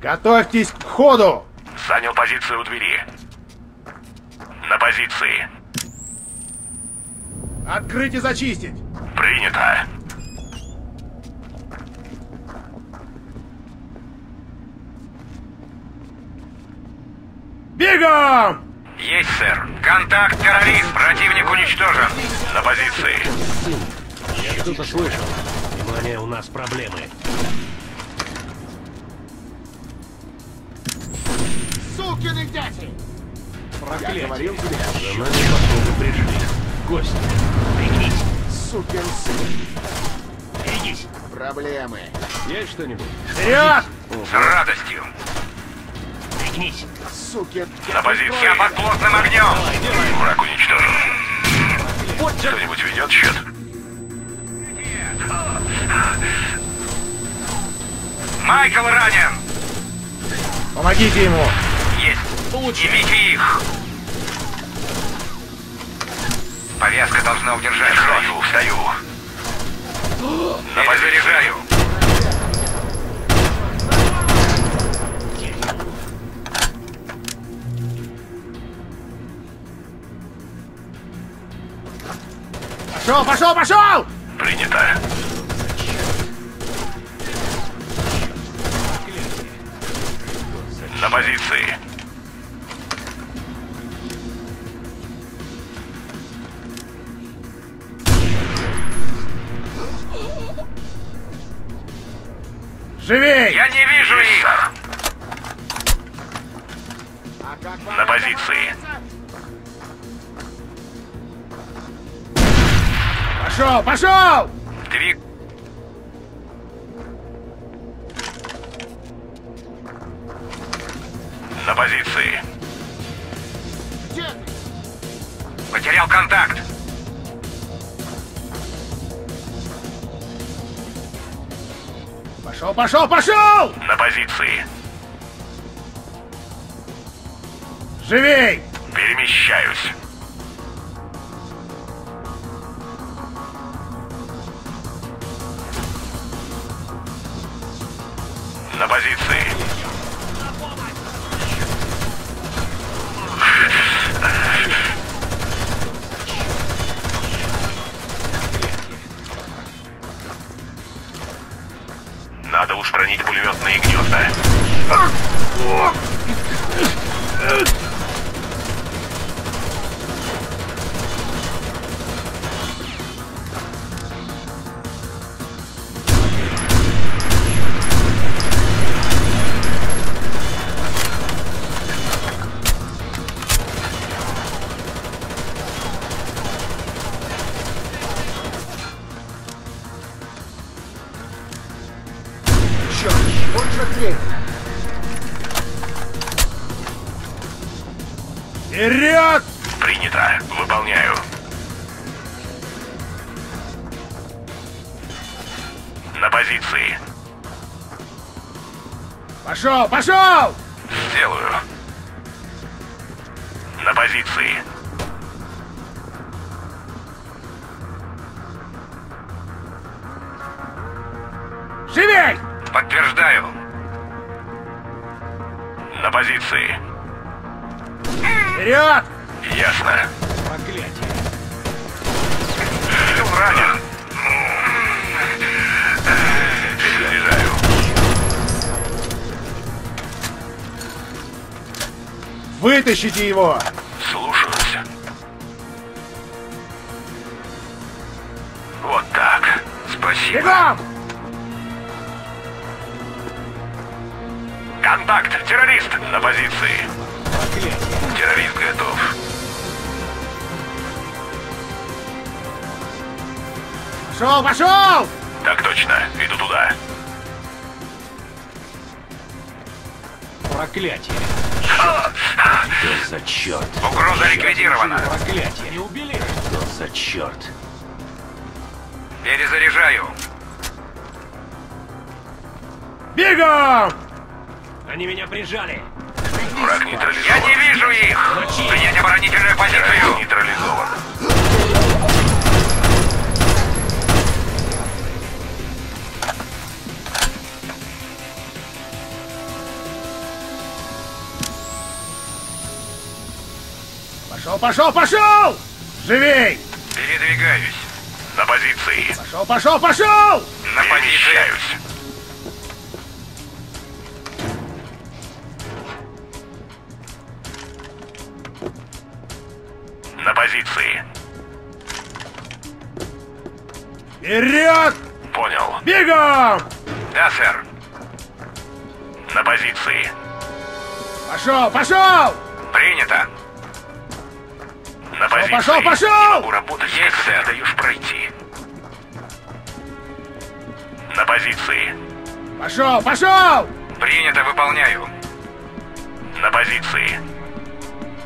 Готовьтесь к входу! Занял позицию у двери. На позиции. Открыть и зачистить. Принято. Бегом! Есть, сэр. Контакт, террорист. Противник уничтожен. На позиции. Я что-то слышал. Внимание, у нас проблемы. Сукины дети! Проклятие. Я говорил тебе. За нами, походу, пришли. Гости. Бегись. Сукин сын. Бегись. Проблемы. Есть что-нибудь? Вперед! С радостью. Бегнись. Сукин. На позиции. Я под плотным огнем. Враг уничтожен. Кто-нибудь ведет счет? Майкл ранен. Помогите ему. Имите их! Повязка должна удержать кровь. Встаю. Перезаряжаю. Пошел, пошел, пошел! Принято. На позиции. Живей! Я не вижу их! На позиции. Пошел, пошел! Двиг... На позиции. Где ты? Потерял контакт. Пошел, пошел, пошел! На позиции. Живей! Перемещаюсь. На позиции. Надо устранить пулеметные гнезда. Вперед! Принято. Выполняю. На позиции. Пошел, пошел! Сделаю. На позиции. Живей! Подтверждаю. На позиции. Вперед! Ясно. Проклятие. Ты ранен. Перезаряжаю. Вытащите его! Слушаюсь. Вот так. Спасибо. Бегом! Контакт! Террорист! На позиции. Террорист готов. Пошел, пошел! Так точно, иду туда. Проклятие. Что за черт? Угроза ликвидирована. Проклятие. Не убили? Что за черт? Перезаряжаю. Бегом! Они меня прижали. Враг нейтрализован. Я не вижу их! Принять оборонительную позицию! Нейтрализован. Пошел! Живей! Передвигаюсь. На позиции. Пошел! На позиции. На позиции. Вперед! Понял. Бегом! Да, сэр. На позиции. Пошел! Принято. На позиции. Пошел! Уработать, сэр. Даешь пройти. На позиции. Пошел! Принято, выполняю. На позиции.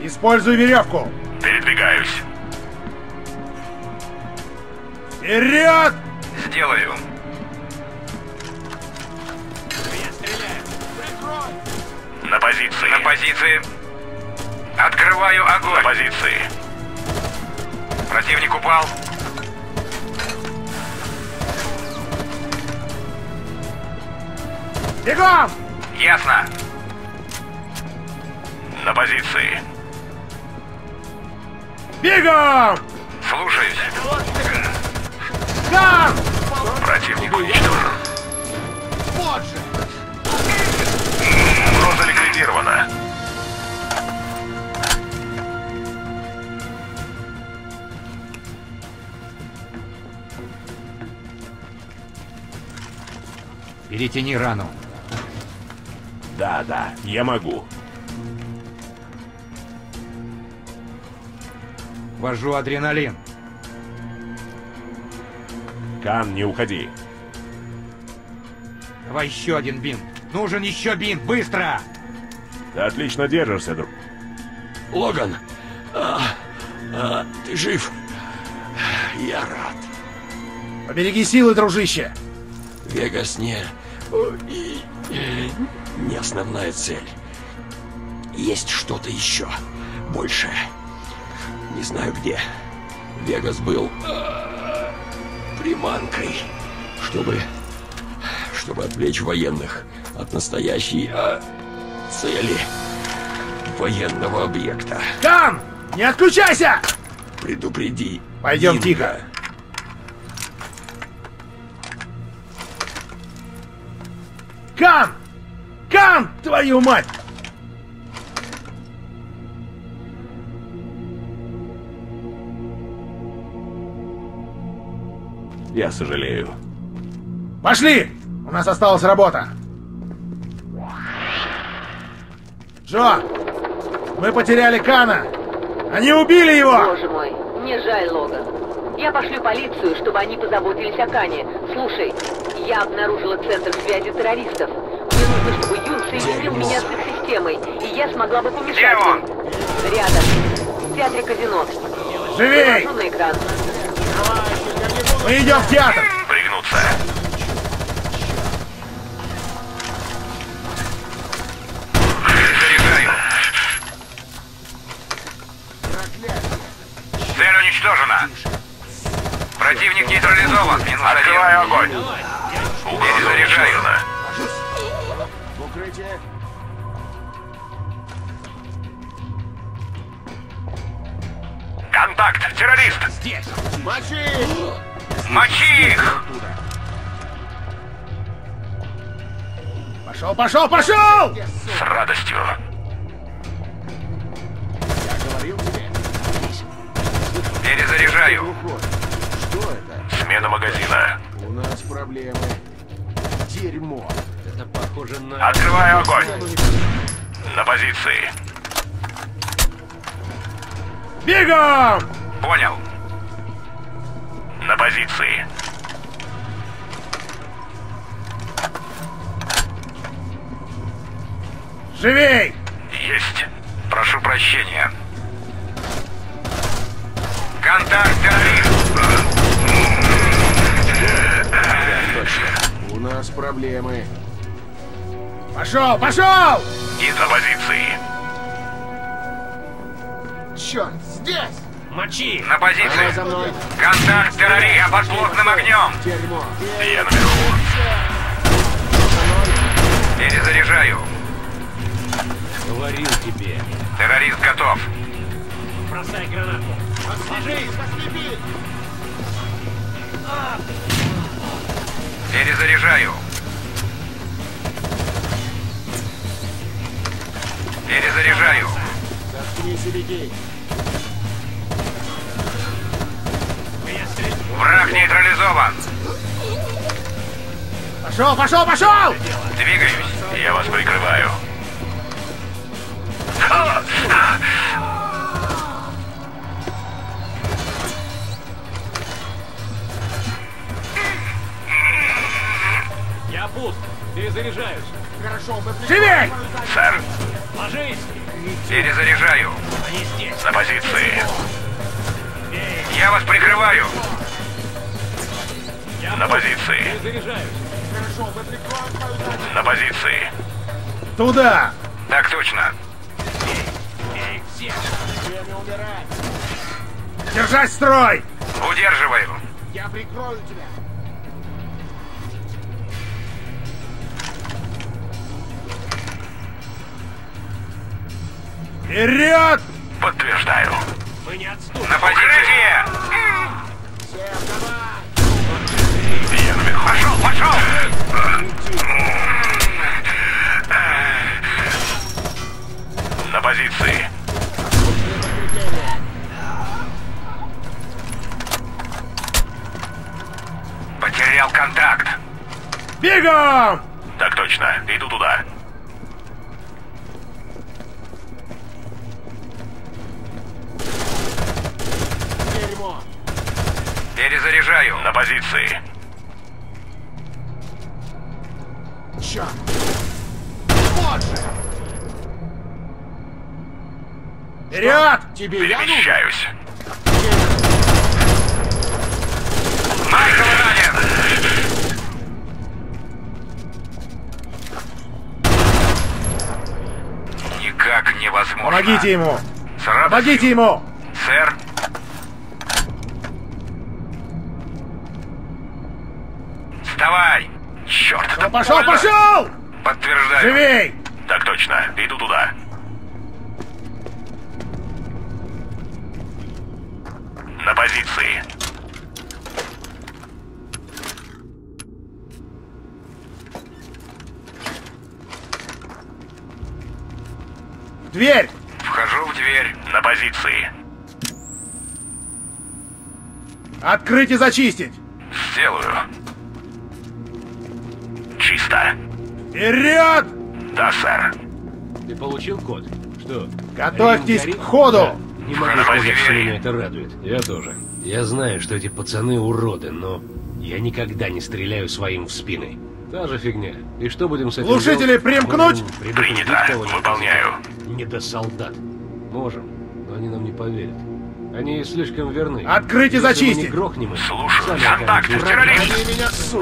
Используй веревку. Передвигаюсь. Вперед! Сделаю. На позиции. На позиции. Открываю огонь. На позиции. Противник упал. Бегом! Ясно. На позиции. Бегом! Слушаюсь. Кан! Противник уничтожен. Вот же! Угроза ликвидирована. Перетяни рану. Да, я могу. Ввожу адреналин. Кан, не уходи. Давай еще один бинт. Нужен еще бинт, быстро! Ты отлично держишься, друг. Логан, ты жив? Я рад. Побереги силы, дружище. Вегас не основная цель. Есть что-то еще большее. Не знаю где. Вегас был приманкой, чтобы отвлечь военных от настоящей цели военного объекта. Кан! Не отключайся! Предупреди. Пойдем Инга. Тихо. Кан! Кан, твою мать! Я сожалею. Пошли! У нас осталась работа. Джо! Мы потеряли Кана! Они убили его! Боже мой, не жаль, Логан. Я пошлю полицию, чтобы они позаботились о Кане. Слушай, я обнаружила центр связи террористов. Мне нужно, чтобы Юн соединил меня с их системой, и я смогла бы помешать им. Рядом. В театре казино. Живей! На экран. Мы идем в театр! Пригнуться! Заряжаю! Цель уничтожена! Противник нейтрализован! Открываю огонь! Перезаряжаю! Контакт! Террорист! Здесь! Мочи их! Пошел! С радостью. Перезаряжаю. Смена магазина. У нас проблемы. Дерьмо. Это похоже на... Открываю огонь. На позиции. Бегом! Понял. На позиции. Живей! Есть. Прошу прощения. Контакт, террорист! Да, у нас проблемы. Пошел! И на позиции. Черт, здесь! Мочи! На позиции! Контакт, террорист! Я под плотным огнем! Я наверху. Перезаряжаю. Говорил тебе. Террорист готов. Бросай Перезаряжаю. Перезаряжаю. Заткнись и беги. Враг нейтрализован. Пошел, пошел, пошел! Двигаюсь, я вас прикрываю. Я пуст, перезаряжаюсь. Хорошо, мы... Живей! Сэр! Ложись! Перезаряжаю. Они здесь. На позиции. Я вас прикрываю. На позиции. На позиции. Туда! Так точно. Держать строй! Удерживаю. Я прикрою тебя. Вперед! Подтверждаю. Мы не отступим. На позиции! Пошел, пошел! На позиции. Потерял контакт. Бегом! Так точно, иду туда. Перезаряжаю. На позиции. Черт. Вот же. Вперед! Тебе перемещаюсь. Майкл ранен. Никак невозможно. Помогите ему. Помогите ему. Сэр. Вставай! Черт! Да пошел, больно. Пошел! Подтверждаю. Живей! Так точно, иду туда. На позиции. Дверь! Вхожу в дверь. На позиции. Открыть и зачистить. Сделаю. Чисто. Вперед! Да, сэр. Ты получил код? Что? Готовьтесь к ходу! Да. Не могу сказать, что меня это радует. Я тоже. Я знаю, что эти пацаны уроды, но я никогда не стреляю своим в спины. Та же фигня. И что будем с этим делать? Глушители примкнуть? Принято. Выполняю. Не до солдат. Можем, но они нам не поверят. Они слишком верны. Открыть и зачистить! Слушай, контакт, террорист!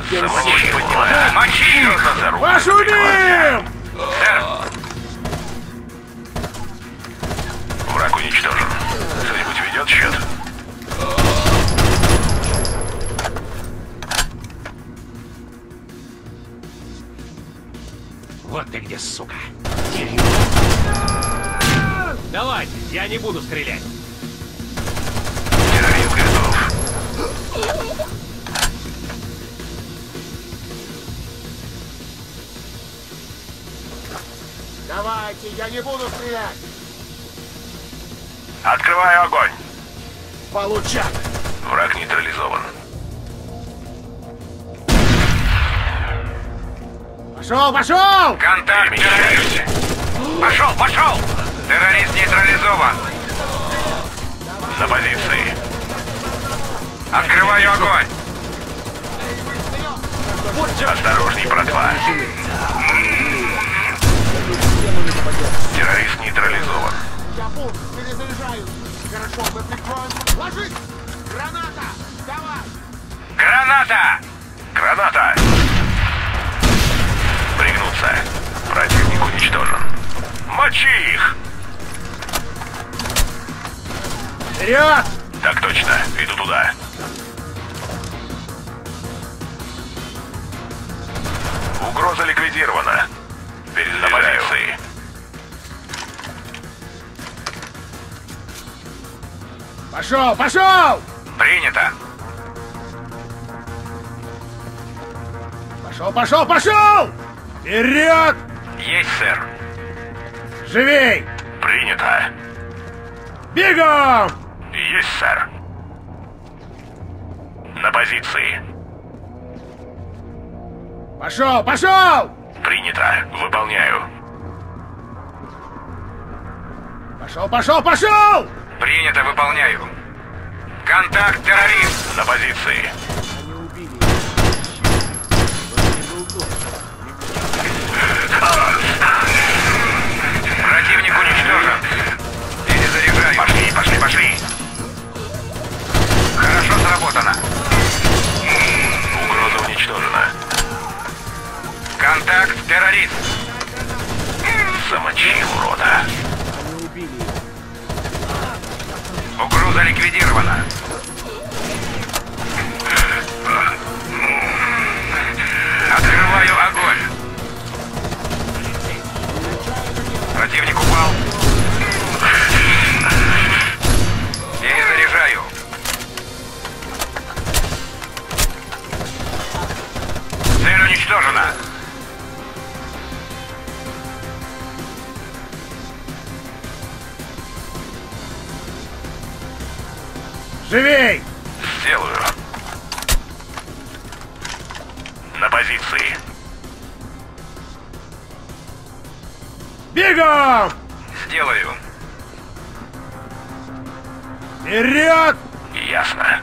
Мочи ее за руку! Пошумим! Сэр! Враг уничтожен. Кто-нибудь ведет счет? Вот ты где, сука! Давай, я не буду стрелять! Давайте, я не буду стрелять. Открываю огонь. Получай. Враг нейтрализован. Пошел, пошел! Контакт, террорист! Пошел, пошел! Террорист нейтрализован. На позиции. Открываю огонь! Осторожней, братва! Террорист нейтрализован. Я пул, перезаряжаю. Хорошо, мы прикроем. Ложись! Граната! Давай! Граната! Граната! Пригнуться. Противник уничтожен. Мочи их! Вперед! Так точно, иду туда. Угроза ликвидирована. На позиции. Пошел, пошел! Принято. Пошел! Вперед! Есть, сэр. Живей! Принято. Бегом! Есть, сэр. На позиции. Пошел! Принято. Выполняю. Пошел! Принято, выполняю. Контакт, террорист! На позиции. Противник уничтожен. Перезаряжаю. Пошли. Хорошо сработано. Угроза уничтожена. Контакт, террорист. Замочи, урода. Угроза ликвидирована. Открываю огонь. Противник упал. Перезаряжаю. Цель уничтожена. Живей! Сделаю. На позиции. Бегом! Сделаю. Вперед! Ясно.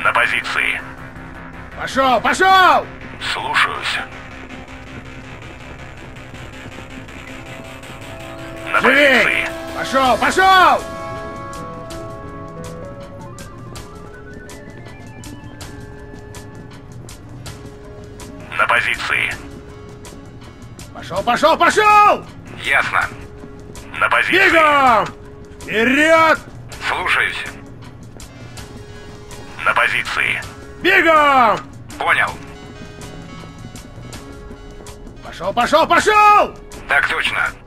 На позиции. Пошел! Слушаюсь. На Живей! Позиции. Пошел! На позиции. Пошел! Ясно. На позиции. Бегом! Вперед! Слушаюсь. На позиции. Бегом! Понял. Пошел! Так точно.